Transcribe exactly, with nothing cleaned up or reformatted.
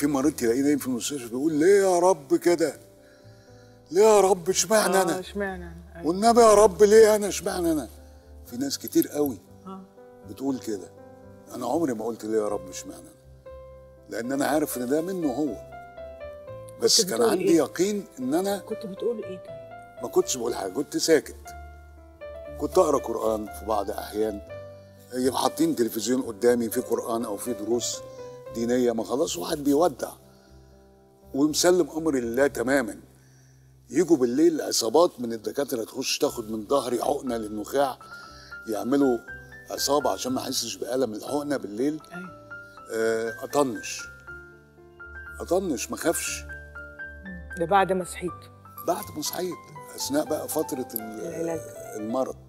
في مريض تلاقيه نايم في المستشفى بيقول ليه يا رب كده؟ ليه يا رب اشمعنى آه انا؟ اشمعنى انا؟ أيوة. والنبي يا رب ليه انا؟ اشمعنى انا؟ في ناس كتير قوي آه. بتقول كده. انا عمري ما قلت ليه يا رب اشمعنى انا؟ لان انا عارف ان ده منه هو. بس كان عندي إيه؟ يقين ان انا كنت بتقول ايه؟ ما كنتش بقول حاجه، كنت ساكت. كنت اقرا قران في بعض احيان، يبقى حاطين تلفزيون قدامي في قران او في دروس دينيه، ما خلاص واحد بيودع ومسلم امر لله تماما. يجوا بالليل عصابات من الدكاتره تخش تاخد من ظهري حقنه للنخاع، يعملوا عصابه عشان ما احسش بالم الحقنه بالليل. آه اطنش اطنش ما اخافش. ده بعد ما صحيت؟ بعد ما صحيت، اثناء بقى فتره العلاج المرض.